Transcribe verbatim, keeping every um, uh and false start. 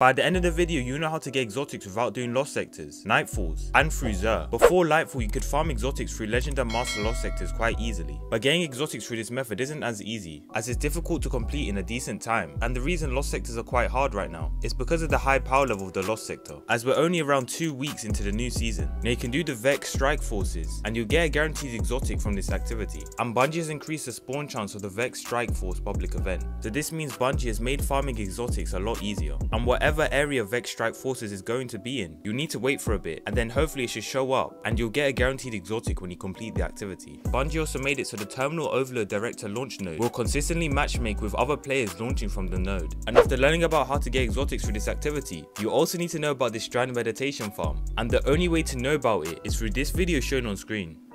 By the end of the video, you know how to get exotics without doing Lost Sectors, Nightfalls, and through Xur. Before Lightfall, you could farm exotics through Legend and Master Lost Sectors quite easily, but getting exotics through this method isn't as easy, as it's difficult to complete in a decent time. And the reason Lost Sectors are quite hard right now is because of the high power level of the Lost Sector, as we're only around two weeks into the new season. Now you can do the Vex Strike Forces, and you'll get a guaranteed exotic from this activity. And Bungie has increased the spawn chance of the Vex Strike Force public event, so this means Bungie has made farming exotics a lot easier. And whatever Whatever area Vex Strike Forces is going to be in, you'll need to wait for a bit, and then hopefully it should show up, and you'll get a guaranteed exotic when you complete the activity. Bungie also made it so the terminal overload director launch node will consistently matchmake with other players launching from the node. And after learning about how to get exotics through this activity, you also need to know about this strand meditation farm, and the only way to know about it is through this video shown on screen.